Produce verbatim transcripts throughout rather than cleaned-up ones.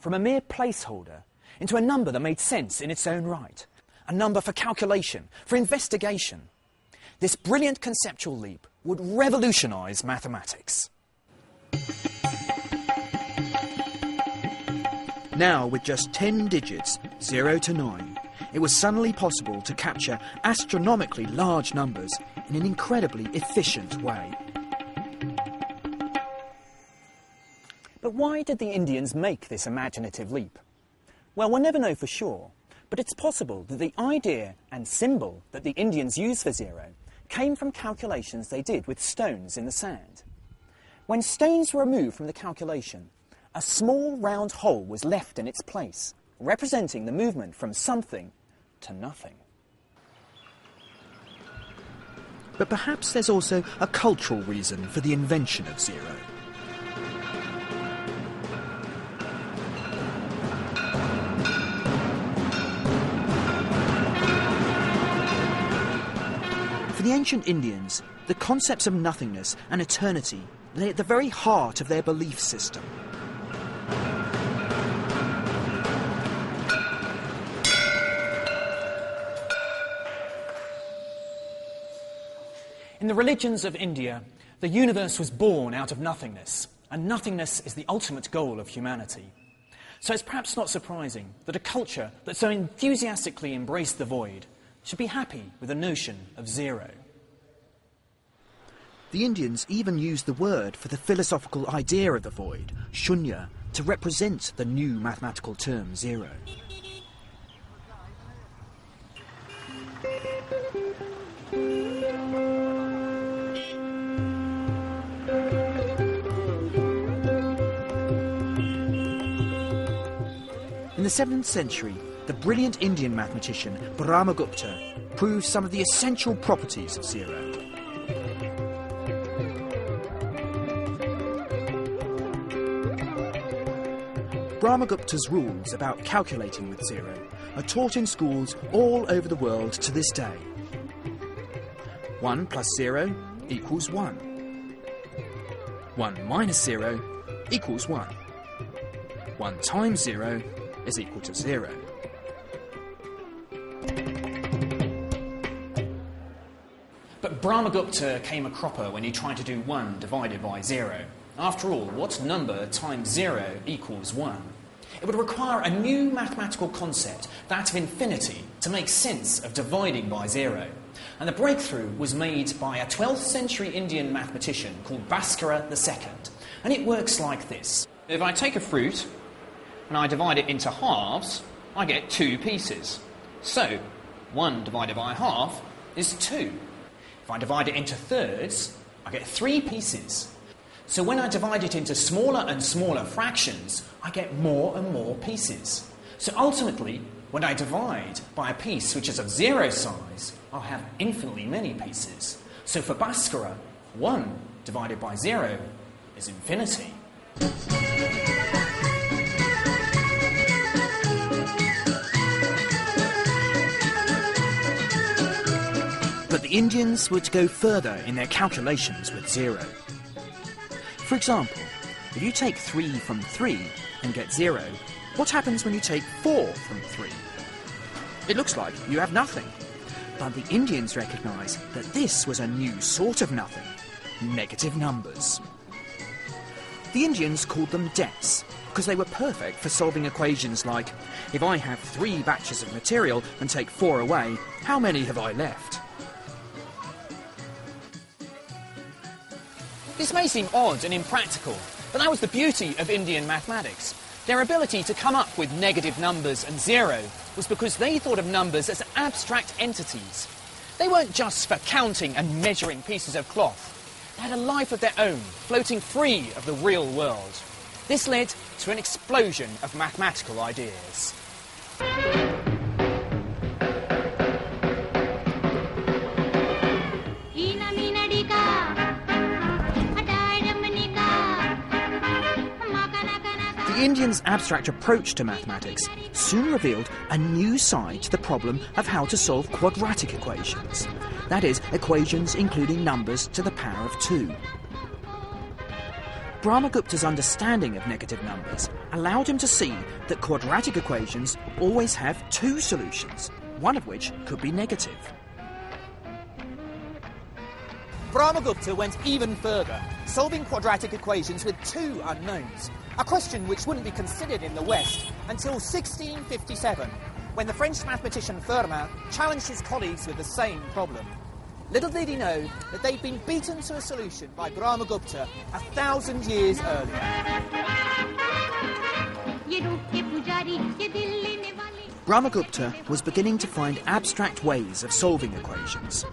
from a mere placeholder into a number that made sense in its own right, a number for calculation, for investigation. This brilliant conceptual leap would revolutionise mathematics. Now, with just ten digits, zero to nine, it was suddenly possible to capture astronomically large numbers in an incredibly efficient way. But why did the Indians make this imaginative leap? Well, we'll never know for sure, but it's possible that the idea and symbol that the Indians used for zero came from calculations they did with stones in the sand. When stones were removed from the calculation, a small round hole was left in its place, representing the movement from something to nothing. But perhaps there's also a cultural reason for the invention of zero. For the ancient Indians, the concepts of nothingness and eternity lay at the very heart of their belief system. In the religions of India, the universe was born out of nothingness, and nothingness is the ultimate goal of humanity. So it's perhaps not surprising that a culture that so enthusiastically embraced the void should be happy with the notion of zero. The Indians even used the word for the philosophical idea of the void, shunya, to represent the new mathematical term zero. In the seventh century, the brilliant Indian mathematician Brahmagupta proved some of the essential properties of zero. Brahmagupta's rules about calculating with zero are taught in schools all over the world to this day. One plus zero equals one. One minus zero equals one. One times zero is equal to zero. But Brahmagupta came a cropper when he tried to do one divided by zero. After all, what number times zero equals one? It would require a new mathematical concept, that of infinity, to make sense of dividing by zero. And the breakthrough was made by a twelfth century Indian mathematician called Bhaskara the second. And it works like this. If I take a fruit and I divide it into halves, I get two pieces. So, one divided by half is two. If I divide it into thirds, I get three pieces. So when I divide it into smaller and smaller fractions, I get more and more pieces. So ultimately, when I divide by a piece which is of zero size, I'll have infinitely many pieces. So for Bhaskara, one divided by zero is infinity. But the Indians were to go further in their calculations with zero. For example, if you take three from three and get zero, what happens when you take four from three? It looks like you have nothing. But the Indians recognised that this was a new sort of nothing, negative numbers. The Indians called them depths, because they were perfect for solving equations like, if I have three batches of material and take four away, how many have I left? This may seem odd and impractical, but that was the beauty of Indian mathematics. Their ability to come up with negative numbers and zero was because they thought of numbers as abstract entities. They weren't just for counting and measuring pieces of cloth. They had a life of their own, floating free of the real world. This led to an explosion of mathematical ideas. The Indians' abstract approach to mathematics soon revealed a new side to the problem of how to solve quadratic equations. That is, equations including numbers to the power of two. Brahmagupta's understanding of negative numbers allowed him to see that quadratic equations always have two solutions, one of which could be negative. Brahmagupta went even further, solving quadratic equations with two unknowns, a question which wouldn't be considered in the West until sixteen fifty-seven, when the French mathematician Fermat challenged his colleagues with the same problem. Little did he know that they'd been beaten to a solution by Brahmagupta a thousand years earlier. Brahmagupta was beginning to find abstract ways of solving equations.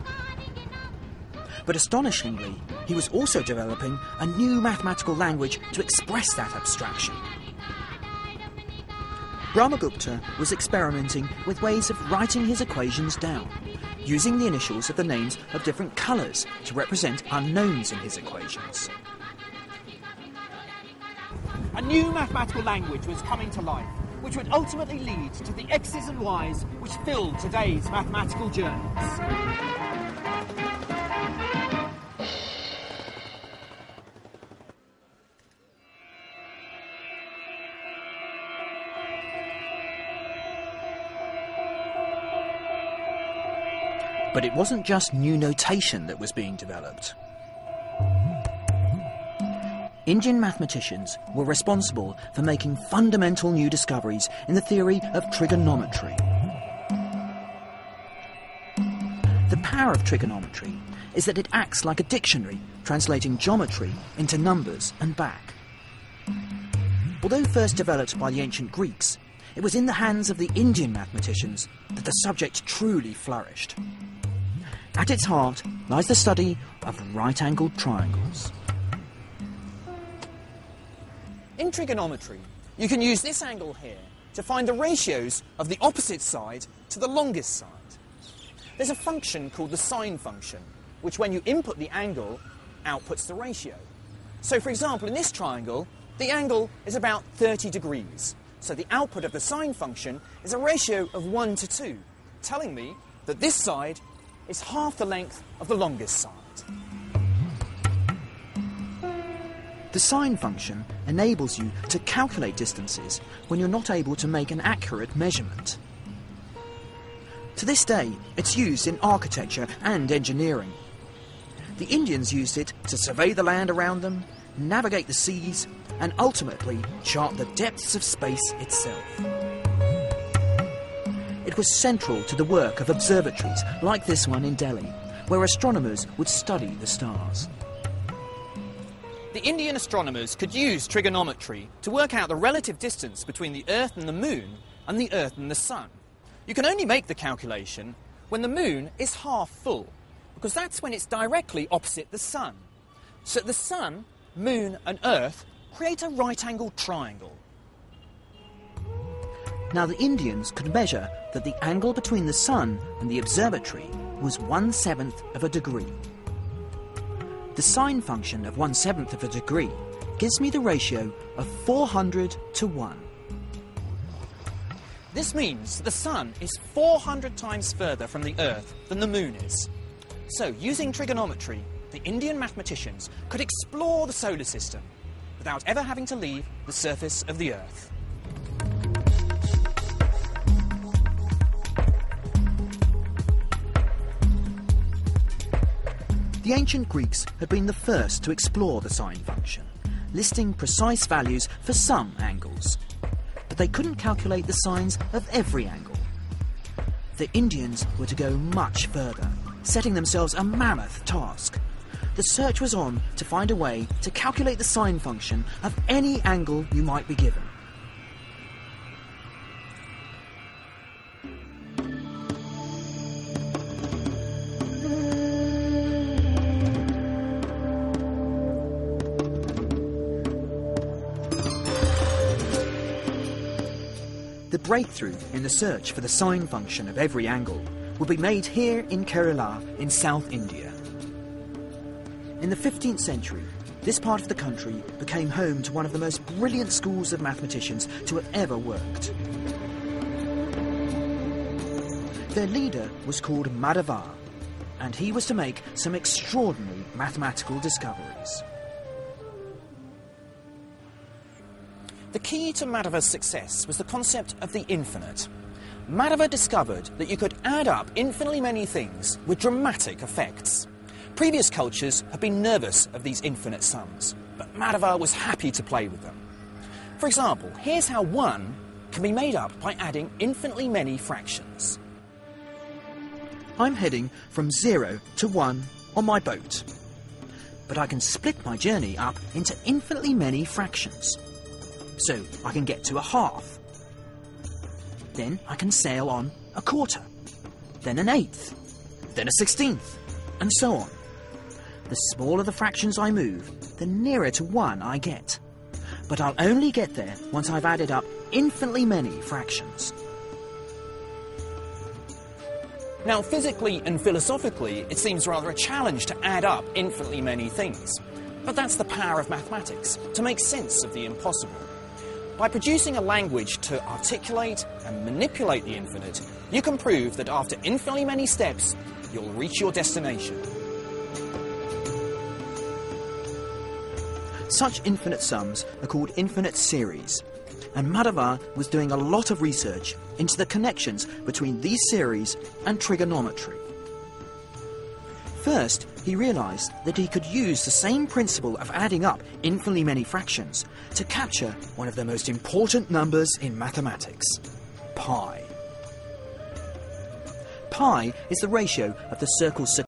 But astonishingly, he was also developing a new mathematical language to express that abstraction. Brahmagupta was experimenting with ways of writing his equations down, using the initials of the names of different colours to represent unknowns in his equations. A new mathematical language was coming to life, which would ultimately lead to the X's and Y's which fill today's mathematical journals. But it wasn't just new notation that was being developed. Indian mathematicians were responsible for making fundamental new discoveries in the theory of trigonometry. The power of trigonometry is that it acts like a dictionary, translating geometry into numbers and back. Although first developed by the ancient Greeks, it was in the hands of the Indian mathematicians that the subject truly flourished. At its heart lies the study of right-angled triangles. In trigonometry, you can use this angle here to find the ratios of the opposite side to the longest side. There's a function called the sine function, which when you input the angle, outputs the ratio. So for example, in this triangle, the angle is about thirty degrees. So the output of the sine function is a ratio of one to two, telling me that this side is half the length of the longest side. The sine function enables you to calculate distances when you're not able to make an accurate measurement. To this day, it's used in architecture and engineering. The Indians used it to survey the land around them, navigate the seas, and ultimately chart the depths of space itself. It was central to the work of observatories like this one in Delhi, where astronomers would study the stars. The Indian astronomers could use trigonometry to work out the relative distance between the Earth and the Moon and the Earth and the Sun. You can only make the calculation when the Moon is half full, because that's when it's directly opposite the Sun. So the Sun, Moon and Earth create a right-angled triangle. Now the Indians could measure that the angle between the Sun and the observatory was one-seventh of a degree. The sine function of one-seventh of a degree gives me the ratio of four hundred to one. This means the Sun is four hundred times further from the Earth than the Moon is. So using trigonometry, the Indian mathematicians could explore the solar system without ever having to leave the surface of the Earth. The ancient Greeks had been the first to explore the sine function, listing precise values for some angles. But they couldn't calculate the sines of every angle. The Indians were to go much further, setting themselves a mammoth task. The search was on to find a way to calculate the sine function of any angle you might be given. The breakthrough in the search for the sine function of every angle will be made here in Kerala in South India. In the fifteenth century, this part of the country became home to one of the most brilliant schools of mathematicians to have ever worked. Their leader was called Madhava, and he was to make some extraordinary mathematical discoveries. The key to Madhava's success was the concept of the infinite. Madhava discovered that you could add up infinitely many things with dramatic effects. Previous cultures had been nervous of these infinite sums, but Madhava was happy to play with them. For example, here's how one can be made up by adding infinitely many fractions. I'm heading from zero to one on my boat, but I can split my journey up into infinitely many fractions. So I can get to a half. Then I can sail on a quarter, then an eighth, then a sixteenth, and so on. The smaller the fractions I move, the nearer to one I get. But I'll only get there once I've added up infinitely many fractions. Now, physically and philosophically, it seems rather a challenge to add up infinitely many things. But that's the power of mathematics, to make sense of the impossible. By producing a language to articulate and manipulate the infinite, you can prove that after infinitely many steps, you'll reach your destination. Such infinite sums are called infinite series, and Madhava was doing a lot of research into the connections between these series and trigonometry. First, he realised that he could use the same principle of adding up infinitely many fractions to capture one of the most important numbers in mathematics, pi. Pi is the ratio of the circle's circumference.